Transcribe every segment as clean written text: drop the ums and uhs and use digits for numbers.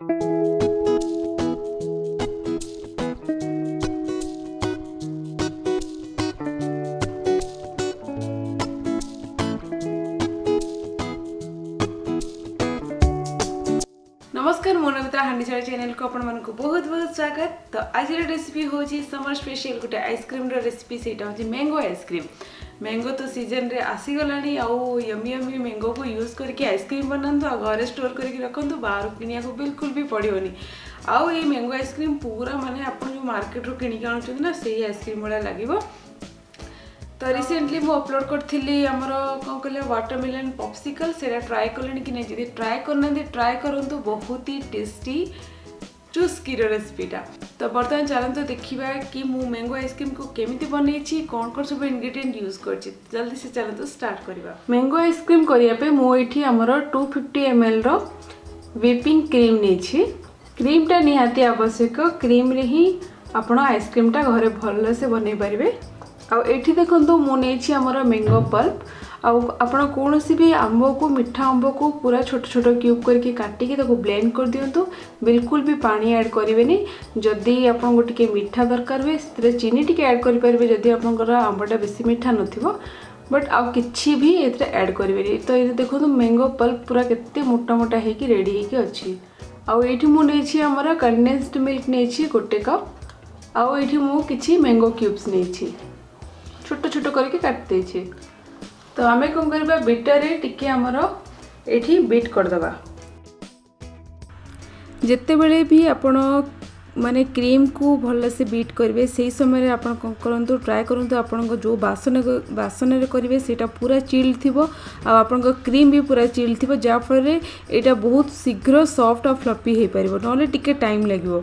नमस्कार मोर मित्र हांडीशाला चैनल को अपन मन को बहुत बहुत स्वागत। तो आज रेसिपी हो समर स्पेशल गोटे आइसक्रीम रेसिपी से मैंगो आइसक्रीम। मैंगो तो सीजन रे आसीगला यमी यमी मैंगो को यूज करके आइसक्रीम बनातु आ घरे स्टोर करके रखतु बाहर किनिया को बिल्कुल भी पड़ोनी। आउ ये मैंगो आइसक्रीम पूरा माने आपन जो मार्केट रो किनी आणुछन ना सेही आइसक्रीम वाला लागिबो। तो रिसेंटली मु अपलोड करथिली हमर कोन कहले वाटरमेलन पॉप्सिकल सेरा ट्राई करलेन कि नै। जदि ट्राई करना ट्राई करंतु बहुत ही टेस्टी जूस की रेसिपीटा। तो बर्तमान चलते देखा कि मु मैंगो आइसक्रीम को केमिति बनैछि कौन कौन सब इंग्रेडिएंट यूज करछि। जल्दी से चलते स्टार्ट करबा। मैंगो आइसक्रीम करिया पे मु एठी हमर 250 ml रो व्हिपिंग क्रीम नेछि। क्रीमटा निहाती आवश्यक। क्रीम रे ही आपण आइसक्रीमटा घरे भल से बनै परिबे। आउ एठी देखो मुझे आमर मैंगो पल्प आपड़ कौन भी आंब को मिठा आंब को पूरा छोट छोट क्यूब करके काटिकी ब्लेंड कर दिंतु। बिल्कुल भी पानी ऐड करेनि। जदि आपको टे मिठा दरकार हुए से चीनी टी ऐड करेंगे जदि आपंकर आंबटा बेसी मिठा न बट आउ कि भी एड करेनि। तो ये देखो मैंगो पल्प पूरा के मोटा मोटा होेडी होगी। आउ ये मुझे आमर कंडेन्स्ड मिल्क नहीं गोटे कप। आउ ये मुझे मैंगो क्यूब्स नहीं छोट छोट करके काट दे। तो आम कौन करवा बीटर टिके आमर ये बीट करदबा। जिते बेले भी आपण माने क्रीम को भल से बीट करेंगे से समय आप करूँ ट्राए करूँ। आपण जो बासन करेंगे सेटा पूरा चिल्ड थी आपण क्रीम भी पूरा चिल्ड थी जहाँफल यहाँ बहुत शीघ्र सॉफ्ट और फ्लफी हो पार ना टिके टाइम लगे।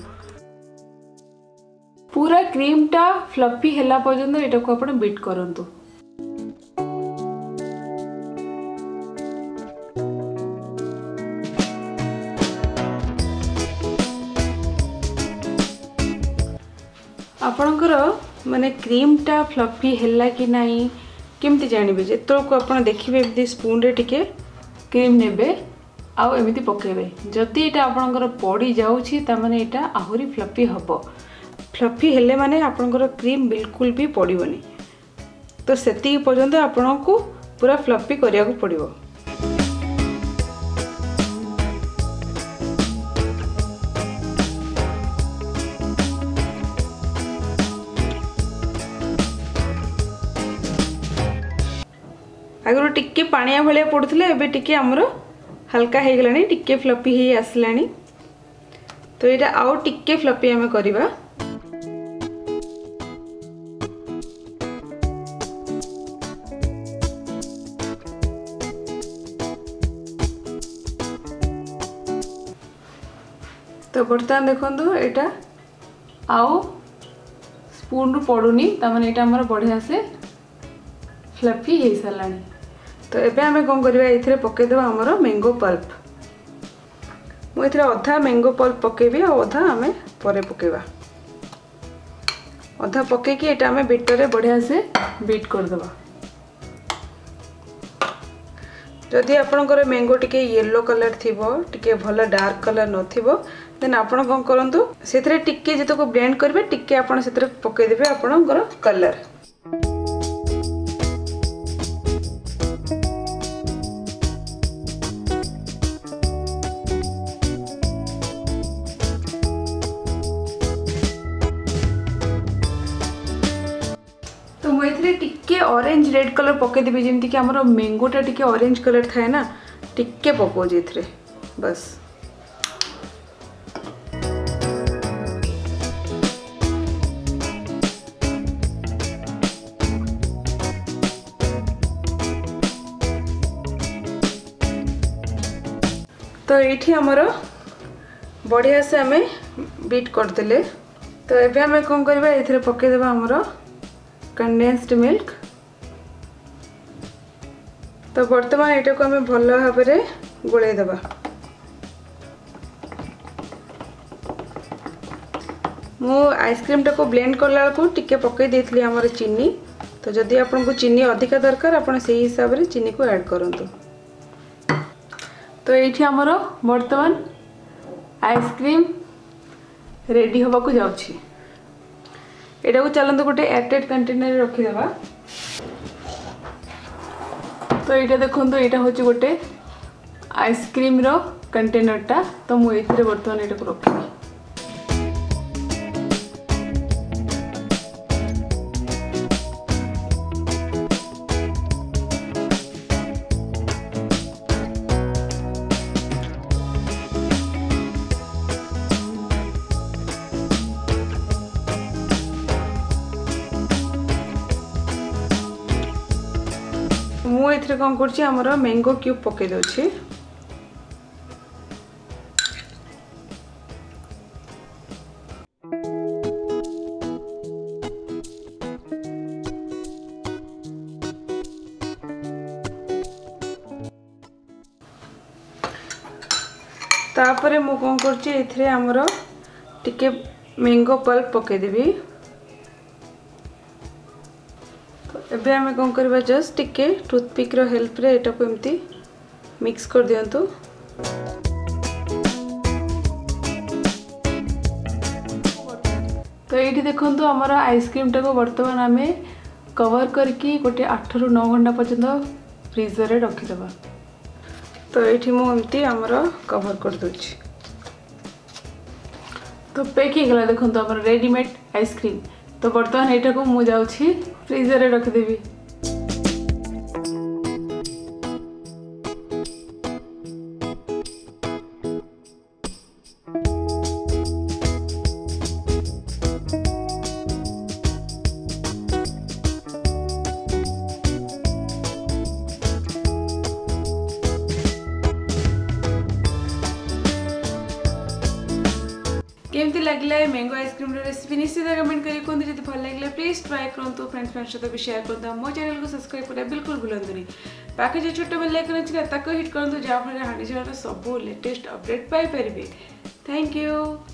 पूरा क्रीमटा फ्लफी हेला पर्यंत एटा को आपण बीट करंतु। आपणकर माने क्रीमटा फ्लफी हेला कि नाही केमती जानिबे जेतो को आपण देखिबे एमती स्पून रे टिके क्रीम नेबे आउ एमती पकेबे। जति एटा आपणकर पड़ी जाउची त माने एटा आहुरी फ्लफी हबो। फ्लफी हेले माने आपणकर क्रीम बिल्कुल भी पड़ोनी। तो सेती पर्यंत आपण को पूरा फ्लफी करिया को पड़ो। आगर टिके पानिया भलिया पड़ुथिले एबे टिके हमर हल्का हे गेलानी टिके फ्लफी हे आसलानी। तो एटा आउ टिके फ्लफी हम करबा। तो बर्तमान देखो एटा आउ स्पून रु पड़ूनी तमें यहाँ आम बढ़िया से फ्लफी हो सारा। तो एबे आम कौन करवा ये पकईदे आमर मैंगो पल्प। मुझे अधा मैंगो पल्प पकेबी आधा आम पर पकेबा। अधा पकईकी ये आम बीटर बढ़िया से बीट करदे। जदि आपणकर मैंगो टिके येलो कलर थी टिके भला डार्क कलर न थी देन आपण कौन करंतु से जितक ब्लेंड करेंगे टिके आप पकईदेवे आपणकर कलर। तो मुझे टिके ऑरेंज रेड कलर पकईदेवी जमती कि आमर मैंगोटा टिके ऑरेंज कलर थाए ना टिके पकाऊे एथरे बस। तो ये आमर बढ़िया से आम बीट करदे। तो एबे आम कौन करवा ये पकईदेवा आमर कंडेन्स्ड मिल्क। तो बर्तमान एटा को आम भल भाव गोलैदे। मु आइसक्रीम टाक ब्लेंड कला टिके पकई देइथली आमर चीनी। तो जदि आपको चीनी अधिका दरकार आप हिसाब से चीनी को ऐड करंतु। तो ये आमर बर्तमान आइसक्रीम रेडी होबा को जाउछि। एटा को चलंतु गोटे एयरटाइट कंटेनर रखी देबा। तो ये देखो ये हूँ गोटे आइसक्रीम रो कंटेनर टा। तो मुझे बर्तमान ये रखी मुझे कौन कर मैंगो क्यूब पकई दे। तापरे मु कौन कर मैंगो पल्प पकईदेवी। एबे आमे कौन करबा जस्ट टिके टूथपिक रो हेल्प रे एटा को एम्ती मिक्स कर दियंतु। तो ये देखंतु हमर आइसक्रीम टा को वर्तमान आमे कवर करके गोटे 8 रु 9 घंटा पर्यंत फ्रीजर रे रखि देबा। तो एठी मु एम्ती हमर कवर कर दोछि। तो पैकिंग गला देखंतु हमर रेडीमेड आइसक्रीम। तो बर्तमान एटा को मु जाउछि फ्रीजर रे रखिदेवी। केमती लगला है मैंगो आइसक्रीम रेसिपी निश्चित कमेंट करी कहते जब भल लगे प्लीज ट्राए करूँ। फ्रेंड्स सहित भी शेयर करूँ। मो चैनल को सब्सक्राइब करना बिल्कुल भूलु। बाकी जो छोट बेल आइकन अच्छी हिट करूँ जहाँफल हांडीशाला सब लेटेस्ट अपडेट पाई। Thank you.